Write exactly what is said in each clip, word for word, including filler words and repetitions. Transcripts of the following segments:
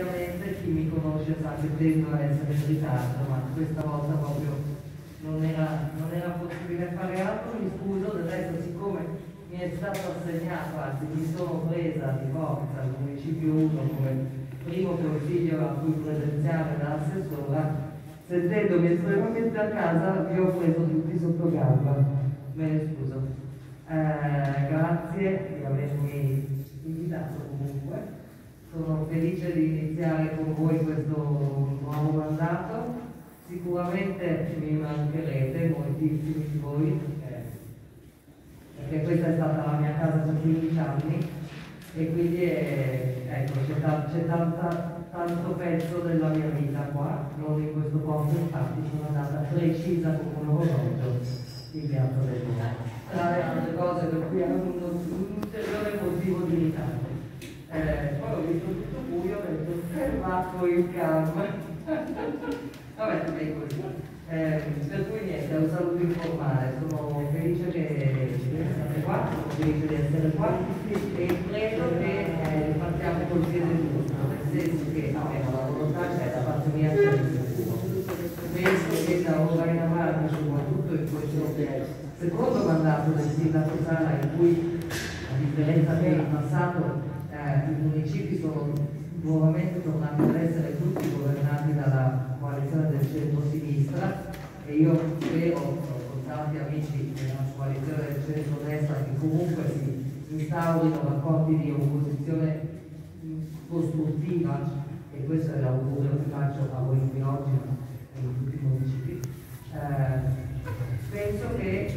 Ovviamente chi mi conosce sa che tendo a essere in ritardo, ma questa volta proprio non era, non era possibile fare altro. Mi scuso, del resto siccome mi è stato assegnato, anzi mi sono presa di forza al Municipio uno come primo consiglio a cui presenziare dall'assessora, sentendomi estremamente a casa vi ho preso tutti sotto gamba, me ne scuso. Eh, grazie di avermi invitato comunque. Sono felice di iniziare con voi questo nuovo mandato. Sicuramente mi mancherete moltissimi di voi, perché, perché questa è stata la mia casa per quindici anni e quindi eh, ecco, c'è tanto pezzo della mia vita qua, non in questo posto. Infatti sono andata precisa come un orologio in piazza del mondo, tra le altre cose per cui hanno un, un ulteriore motivo di ritardo. Eh, poi ho visto tutto buio e ho detto fermato il campo. Vabbè, è così. Eh, per cui niente, è un saluto informale, sono felice che siate qua, sono felice di essere qua e credo che eh, partiamo col piede giusto, nel senso che almeno la volontà c'è da parte mia per nessuno. Penso che da ora in avanti, soprattutto in questo secondo mandato del sindaco Sala, in cui a differenza del passato i municipi sono nuovamente tornati ad essere tutti governati dalla coalizione del centro-sinistra e io spero, con tanti amici della coalizione del centro-destra, che comunque si instaurino rapporti di opposizione costruttiva, e questo è l'augurio che faccio a voi qui oggi e in tutti i municipi. Eh, penso che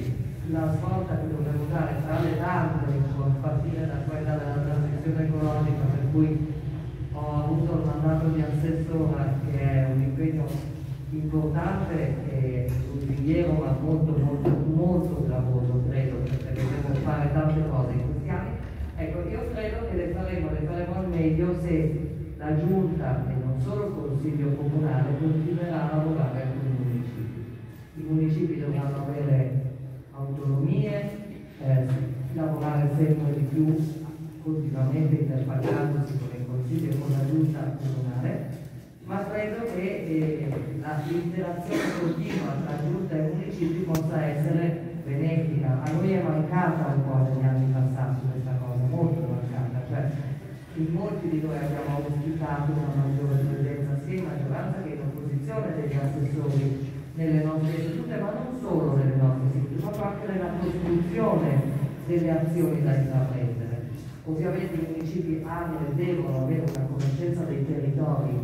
la svolta che dovremmo dare tra le tante, a partire da quella della transizione ecologica, per cui ho avuto il mandato di assessora, che è un impegno importante e un rilievo, ma molto molto molto gravoso, credo, perché dobbiamo fare tante cose in questi anni. Ecco, io credo che le faremo, le faremo al meglio se la Giunta e non solo il Consiglio Comunale continuerà a lavorare con i municipi. I municipi dovranno avere autonomie, eh, lavorare sempre di più, continuamente interfacciandosi con il Consiglio e con la Giunta comunale, ma credo che eh, l'interazione continua tra Giunta e municipi possa essere benefica. A noi è mancata un po' negli anni passati questa cosa, molto mancata, cioè in molti di noi abbiamo auspicato una maggiore presenza sia in maggioranza che in opposizione degli assessori nelle nostre sedute, ma non solo nelle nostre sedute, ma anche nella costruzione delle azioni da intraprendere. Ovviamente i municipi hanno e devono avere una conoscenza dei territori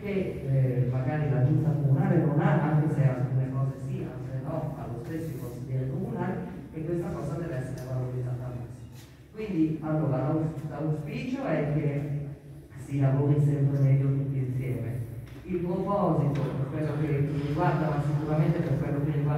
che eh, magari la Giunta comunale non ha, anche se alcune cose sì, altre no, allo stesso consigliere comunale, e questa cosa deve essere valorizzata al massimo. Quindi allora l'auspicio è che si lavori sempre meglio tutti insieme. Il proposito, per quello che mi riguarda, ma sicuramente per quello che riguarda